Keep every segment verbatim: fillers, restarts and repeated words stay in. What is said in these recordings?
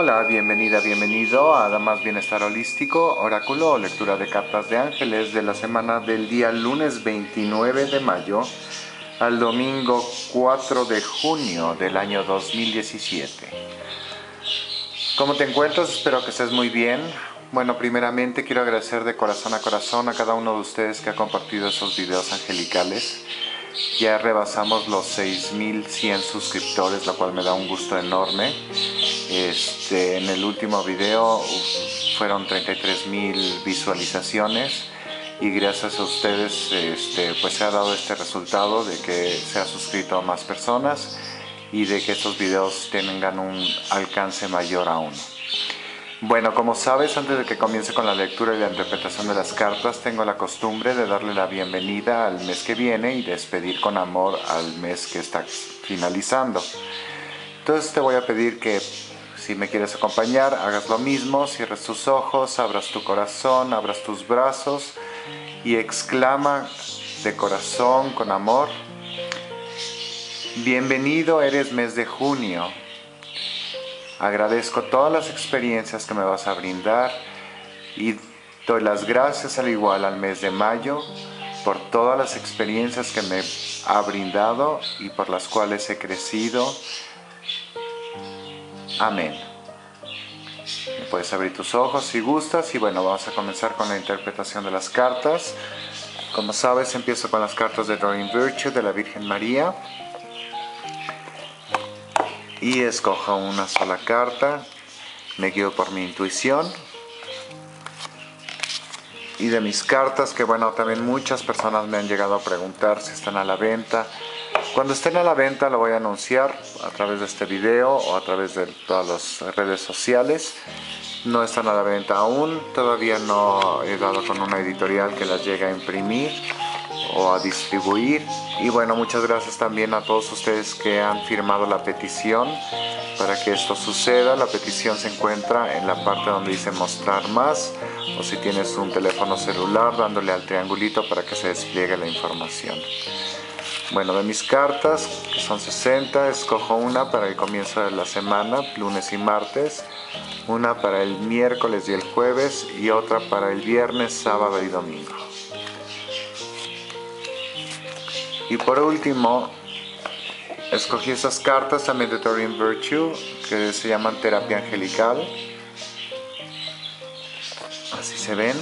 Hola, bienvenida, bienvenido a Adamas Bienestar Holístico, oráculo o lectura de cartas de ángeles de la semana del día lunes veintinueve de mayo al domingo cuatro de junio del año dos mil diecisiete. ¿Cómo te encuentras? Espero que estés muy bien. Bueno, primeramente quiero agradecer de corazón a corazón a cada uno de ustedes que ha compartido esos videos angelicales. Ya rebasamos los seis mil cien suscriptores, lo cual me da un gusto enorme. Este, en el último video fueron treinta y tres mil visualizaciones y gracias a ustedes este, pues se ha dado este resultado de que se ha suscrito a más personas y de que estos videos tengan un alcance mayor aún. Bueno, como sabes, antes de que comience con la lectura y la interpretación de las cartas, tengo la costumbre de darle la bienvenida al mes que viene y despedir con amor al mes que está finalizando. Entonces te voy a pedir que, si me quieres acompañar, hagas lo mismo, cierres tus ojos, abras tu corazón, abras tus brazos y exclama de corazón, con amor: bienvenido eres mes de junio. Agradezco todas las experiencias que me vas a brindar y doy las gracias al igual al mes de mayo por todas las experiencias que me ha brindado y por las cuales he crecido. Amén. Puedes abrir tus ojos si gustas y bueno, vamos a comenzar con la interpretación de las cartas. Como sabes, empiezo con las cartas de Doreen Virtue de la Virgen María. Y escojo una sola carta, me guío por mi intuición. Y de mis cartas, que bueno, también muchas personas me han llegado a preguntar si están a la venta. Cuando estén a la venta lo voy a anunciar a través de este video o a través de todas las redes sociales. No están a la venta aún, todavía no he dado con una editorial que las llegue a imprimir o a distribuir. Y bueno, muchas gracias también a todos ustedes que han firmado la petición para que esto suceda. La petición se encuentra en la parte donde dice mostrar más, o si tienes un teléfono celular, dándole al triangulito para que se despliegue la información. Bueno, de mis cartas, que son sesenta, escojo una para el comienzo de la semana, lunes y martes, una para el miércoles y el jueves y otra para el viernes, sábado y domingo. Y por último, escogí esas cartas también de Doreen Virtue, que se llaman Terapia Angelical. Así se ven.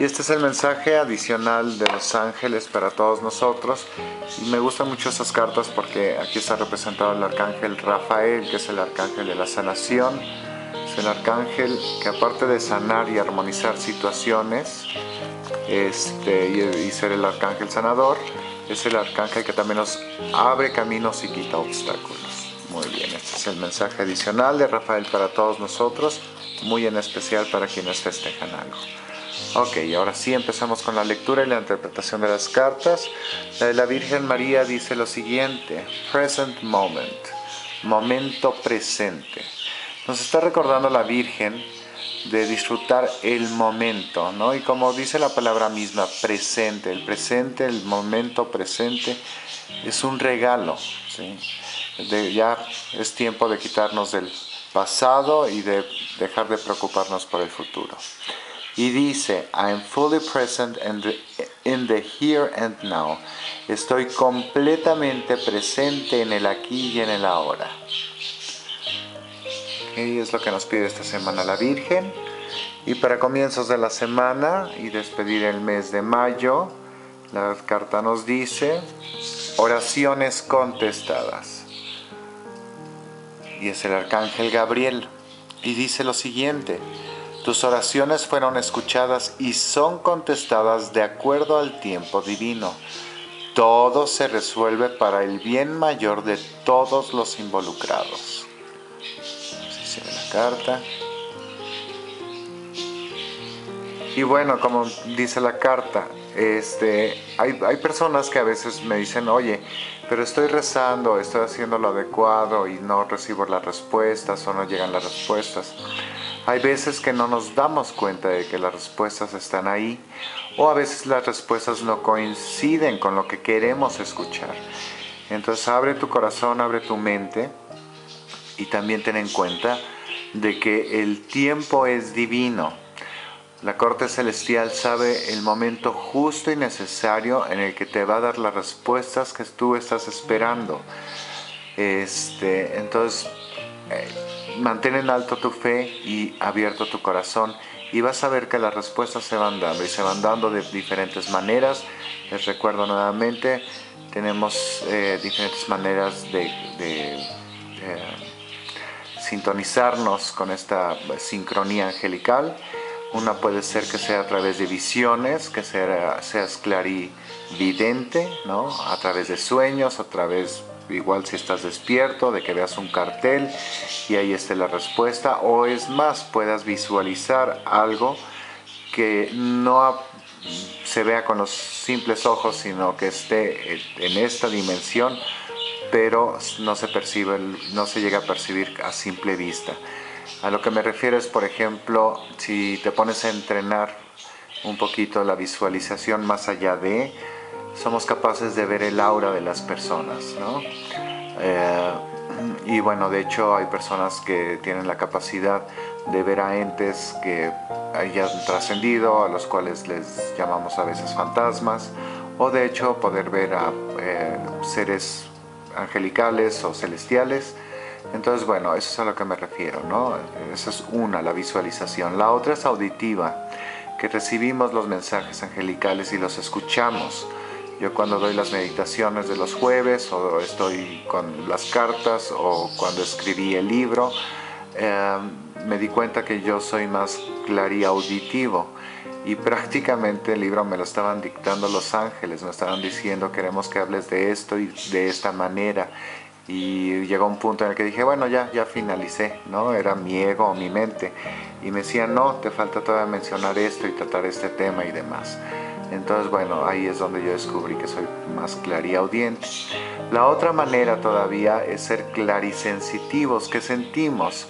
Y este es el mensaje adicional de los ángeles para todos nosotros. Y me gustan mucho esas cartas porque aquí está representado el Arcángel Rafael, que es el Arcángel de la Sanación. Es el Arcángel que, aparte de sanar y armonizar situaciones, este, y, y ser el Arcángel Sanador, es el arcángel que también nos abre caminos y quita obstáculos. Muy bien, este es el mensaje adicional de Rafael para todos nosotros, muy en especial para quienes festejan algo. Ok, ahora sí empezamos con la lectura y la interpretación de las cartas. La de la Virgen María dice lo siguiente: Present Moment, momento presente. Nos está recordando la Virgen de disfrutar el momento, ¿no? Y como dice la palabra misma, presente, el presente, el momento presente es un regalo, ¿sí? De, ya es tiempo de quitarnos del pasado y de dejar de preocuparnos por el futuro. Y dice: I am fully present in the, in the here and now. Estoy completamente presente en el aquí y en el ahora. Y es lo que nos pide esta semana la Virgen. Y para comienzos de la semana y despedir el mes de mayo, la carta nos dice: oraciones contestadas. Y es el Arcángel Gabriel. Y dice lo siguiente: tus oraciones fueron escuchadas y son contestadas de acuerdo al tiempo divino. Todo se resuelve para el bien mayor de todos los involucrados. De la carta. Y bueno, como dice la carta, este, hay, hay personas que a veces me dicen: oye, pero estoy rezando, estoy haciendo lo adecuado y no recibo las respuestas o no llegan las respuestas. Hay veces que no nos damos cuenta de que las respuestas están ahí, o a veces las respuestas no coinciden con lo que queremos escuchar. Entonces abre tu corazón, abre tu mente. Y también ten en cuenta de que el tiempo es divino. La corte celestial sabe el momento justo y necesario en el que te va a dar las respuestas que tú estás esperando. Este, entonces, eh, mantén en alto tu fe y abierto tu corazón, y vas a ver que las respuestas se van dando, y se van dando de diferentes maneras. Les recuerdo nuevamente, tenemos eh, diferentes maneras de, de eh, sintonizarnos con esta sincronía angelical. Una puede ser que sea a través de visiones, que sea, seas clarividente, ¿no? A través de sueños, a través, igual si estás despierto, de que veas un cartel y ahí esté la respuesta. O es más, puedas visualizar algo que no se vea con los simples ojos, sino que esté en esta dimensión, pero no se percibe, no se llega a percibir a simple vista. A lo que me refiero es, por ejemplo, si te pones a entrenar un poquito la visualización más allá de, somos capaces de ver el aura de las personas, ¿no? Eh, y bueno, de hecho hay personas que tienen la capacidad de ver a entes que hayan trascendido, a los cuales les llamamos a veces fantasmas, o de hecho poder ver a eh, seres angelicales o celestiales. Entonces, bueno, eso es a lo que me refiero, ¿no? Esa es una, la visualización. La otra es auditiva, que recibimos los mensajes angelicales y los escuchamos. Yo cuando doy las meditaciones de los jueves, o estoy con las cartas, o cuando escribí el libro, eh, me di cuenta que yo soy más clariauditivo. Y prácticamente el libro me lo estaban dictando los ángeles, me estaban diciendo, queremos que hables de esto y de esta manera. Y llegó un punto en el que dije, bueno, ya, ya finalicé, ¿no? Era mi ego o mi mente. Y me decían, no, te falta todavía mencionar esto y tratar este tema y demás. Entonces, bueno, ahí es donde yo descubrí que soy más clariaudiente. La otra manera todavía es ser clarisensitivos, que sentimos.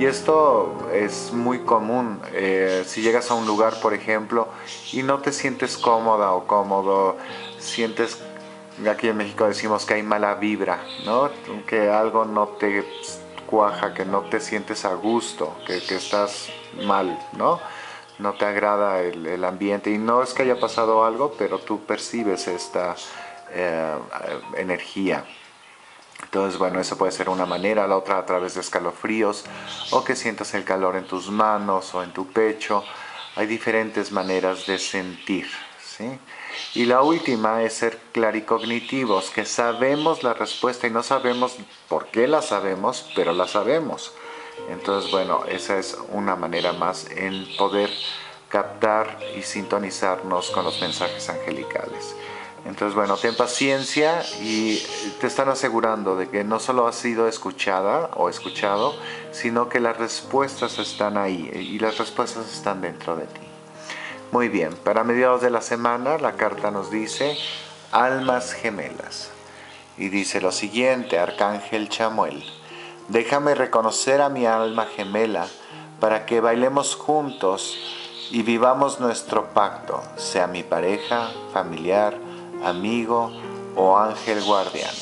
Y esto es muy común. Eh, si llegas a un lugar, por ejemplo, y no te sientes cómoda o cómodo, sientes... Aquí en México decimos que hay mala vibra, ¿no? Que algo no te cuaja, que no te sientes a gusto, que, que estás mal, ¿no? No te agrada el, el ambiente. Y no es que haya pasado algo, pero tú percibes esta eh, energía. Entonces, bueno, eso puede ser una manera. La otra, a través de escalofríos, o que sientas el calor en tus manos o en tu pecho. Hay diferentes maneras de sentir, ¿sí? Y la última es ser claricognitivos, que sabemos la respuesta y no sabemos por qué la sabemos, pero la sabemos. Entonces, bueno, esa es una manera más en poder captar y sintonizarnos con los mensajes angelicales. Entonces, bueno, ten paciencia, y te están asegurando de que no solo has sido escuchada o escuchado, sino que las respuestas están ahí, y las respuestas están dentro de ti. Muy bien, para mediados de la semana la carta nos dice almas gemelas, y dice lo siguiente: Arcángel Chamuel, déjame reconocer a mi alma gemela para que bailemos juntos y vivamos nuestro pacto, sea mi pareja, familiar, amigo o ángel guardiano.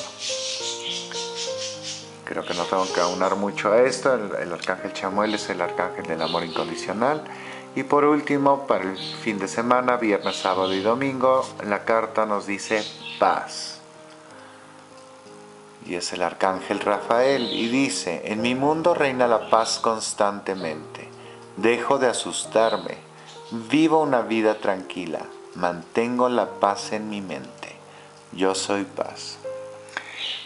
Creo que no tengo que aunar mucho a esto. El, el Arcángel Chamuel es el arcángel del amor incondicional. Y por último, para el fin de semana, viernes, sábado y domingo, la carta nos dice paz. Y es el Arcángel Rafael, y dice: en mi mundo reina la paz constantemente. Dejo de asustarme. Vivo una vida tranquila. Mantengo la paz en mi mente. Yo soy paz.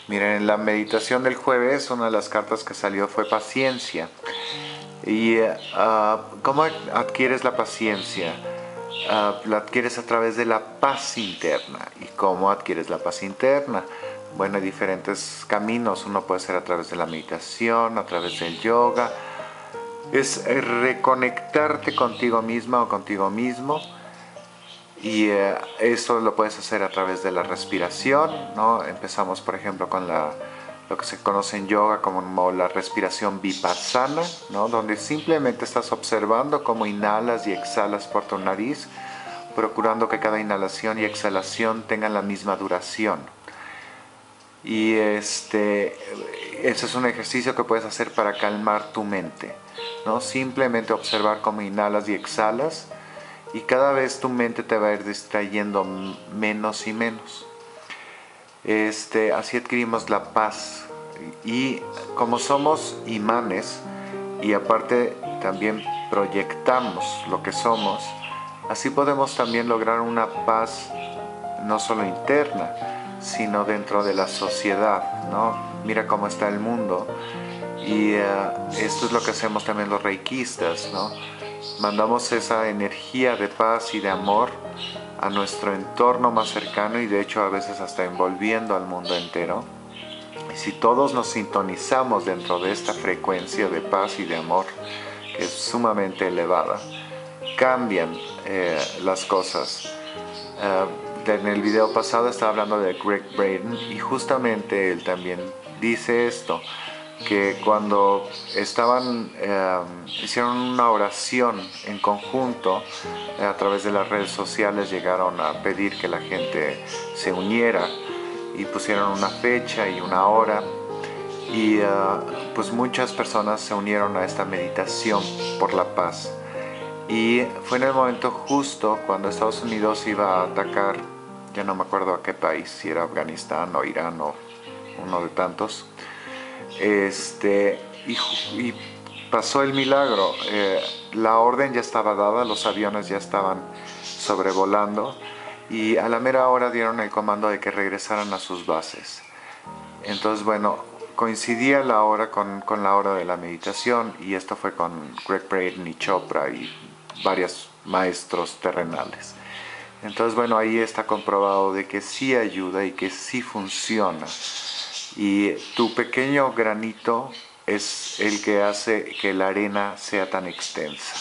Miren, en la meditación del jueves, una de las cartas que salió fue paciencia. ¿Y uh, cómo adquieres la paciencia? Uh, la adquieres a través de la paz interna. ¿Y cómo adquieres la paz interna? Bueno, hay diferentes caminos. Uno puede ser a través de la meditación, a través del yoga. Es reconectarte contigo misma o contigo mismo. Y uh, eso lo puedes hacer a través de la respiración, ¿no? Empezamos, por ejemplo, con la... lo que se conoce en yoga como la respiración vipassana, ¿no? Donde simplemente estás observando cómo inhalas y exhalas por tu nariz, procurando que cada inhalación y exhalación tengan la misma duración. Y este, Ese es un ejercicio que puedes hacer para calmar tu mente, ¿no? Simplemente observar cómo inhalas y exhalas, y cada vez tu mente te va a ir distrayendo menos y menos. Este, así adquirimos la paz. Y como somos imanes, y aparte también proyectamos lo que somos, así podemos también lograr una paz no solo interna, sino dentro de la sociedad, ¿no? Mira cómo está el mundo. Y uh, esto es lo que hacemos también los reikistas, ¿no? Mandamos esa energía de paz y de amor a nuestro entorno más cercano, y de hecho a veces hasta envolviendo al mundo entero. Y si todos nos sintonizamos dentro de esta frecuencia de paz y de amor, que es sumamente elevada, cambian eh, las cosas. Uh, en el video pasado estaba hablando de Greg Braden, y justamente él también dice esto, que cuando estaban eh, hicieron una oración en conjunto, eh, a través de las redes sociales llegaron a pedir que la gente se uniera, y pusieron una fecha y una hora, y eh, pues muchas personas se unieron a esta meditación por la paz. Y fue en el momento justo cuando Estados Unidos iba a atacar, ya no me acuerdo a qué país, si era Afganistán o Irán o uno de tantos. Este, y, y pasó el milagro. Eh, la orden ya estaba dada, los aviones ya estaban sobrevolando, y a la mera hora dieron el comando de que regresaran a sus bases. Entonces, bueno, coincidía la hora con, con la hora de la meditación, y esto fue con Greg Braden y Chopra y varios maestros terrenales. Entonces, bueno, ahí está comprobado de que sí ayuda y que sí funciona. Y tu pequeño granito es el que hace que la arena sea tan extensa.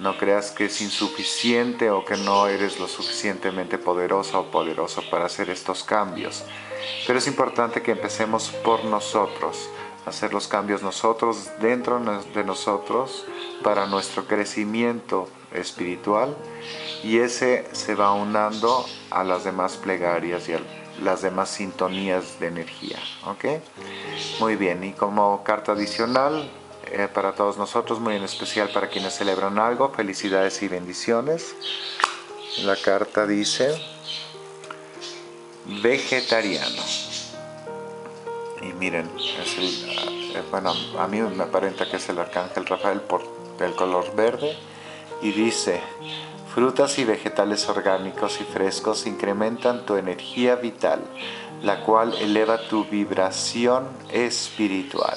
No creas que es insuficiente o que no eres lo suficientemente poderosa o poderoso para hacer estos cambios. Pero es importante que empecemos por nosotros, hacer los cambios nosotros, dentro de nosotros, para nuestro crecimiento espiritual. Y ese se va unando a las demás plegarias y al las demás sintonías de energía, ¿ok? Muy bien, y como carta adicional eh, para todos nosotros, muy en especial para quienes celebran algo, felicidades y bendiciones. La carta dice vegetariano, y miren, es el, eh, bueno, a mí me aparenta que es el Arcángel Rafael por el color verde, y dice: frutas y vegetales orgánicos y frescos incrementan tu energía vital, la cual eleva tu vibración espiritual.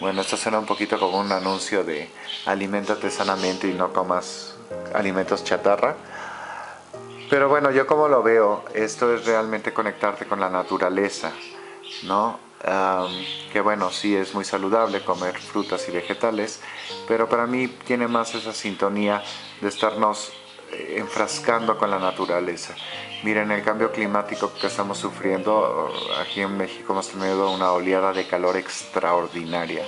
Bueno, esto suena un poquito como un anuncio de aliméntate sanamente y no comas alimentos chatarra. Pero bueno, yo como lo veo, esto es realmente conectarte con la naturaleza, ¿no? Um, que bueno, sí es muy saludable comer frutas y vegetales, pero para mí tiene más esa sintonía de estarnos enfrascando con la naturaleza. Miren el cambio climático que estamos sufriendo. Aquí en México hemos tenido una oleada de calor extraordinaria.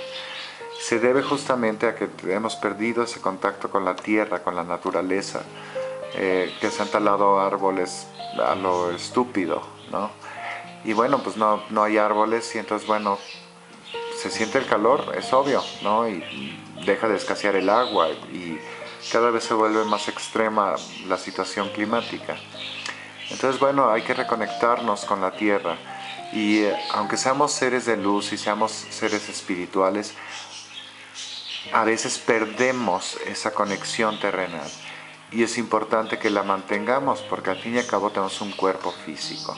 Se debe justamente a que hemos perdido ese contacto con la tierra, con la naturaleza, eh, que se han talado árboles a lo estúpido, ¿no? Y bueno, pues no, no hay árboles, y entonces, bueno, se siente el calor, es obvio, ¿no? Y, y deja de escasear el agua, y cada vez se vuelve más extrema la situación climática. Entonces, bueno, hay que reconectarnos con la tierra. Y eh, aunque seamos seres de luz y seamos seres espirituales, a veces perdemos esa conexión terrenal. Y es importante que la mantengamos, porque al fin y al cabo tenemos un cuerpo físico.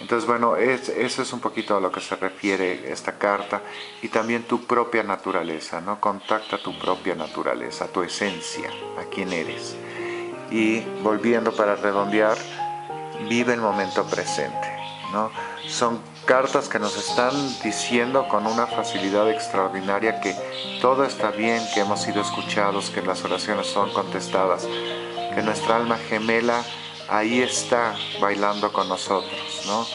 Entonces, bueno, es, eso es un poquito a lo que se refiere esta carta. Y también tu propia naturaleza, ¿no? Contacta tu propia naturaleza, tu esencia, a quién eres. Y volviendo para redondear, vive el momento presente, ¿no? Son cartas que nos están diciendo con una facilidad extraordinaria que todo está bien, que hemos sido escuchados, que las oraciones son contestadas, que nuestra alma gemela ahí está bailando con nosotros, ¿no?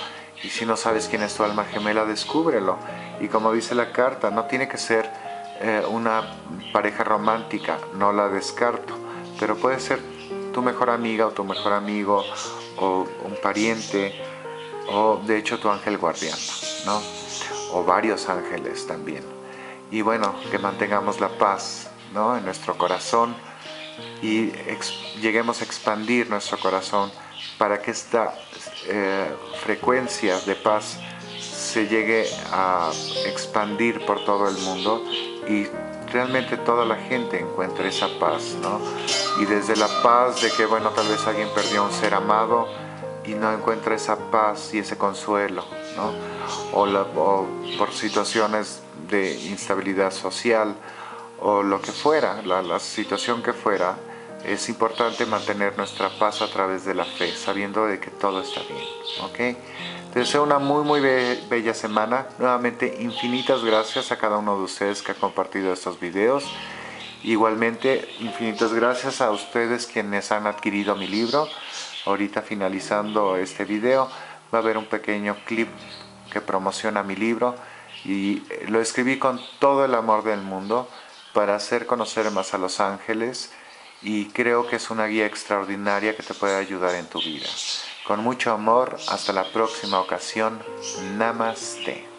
Y si no sabes quién es tu alma gemela, descúbrelo. Y como dice la carta, no tiene que ser eh, una pareja romántica, no la descarto, pero puede ser tu mejor amiga o tu mejor amigo, o un pariente, o de hecho tu ángel guardián, ¿no? o varios ángeles también. Y bueno, que mantengamos la paz, ¿no?, en nuestro corazón y lleguemos a expandir nuestro corazón para que esta eh, frecuencia de paz se llegue a expandir por todo el mundo y realmente toda la gente encuentre esa paz, ¿no? Y desde la paz de que, bueno, tal vez alguien perdió a un ser amado y no encuentra esa paz y ese consuelo, ¿no? O, la, o por situaciones de instabilidad social o lo que fuera, la, la situación que fuera, es importante mantener nuestra paz a través de la fe, sabiendo de que todo está bien, ¿ok? Te deseo una muy muy be bella semana. Nuevamente, infinitas gracias a cada uno de ustedes que ha compartido estos videos. Igualmente, infinitas gracias a ustedes quienes han adquirido mi libro. Ahorita, finalizando este video, va a haber un pequeño clip que promociona mi libro, y lo escribí con todo el amor del mundo para hacer conocer más a los ángeles, y creo que es una guía extraordinaria que te puede ayudar en tu vida. Con mucho amor, hasta la próxima ocasión. Namaste.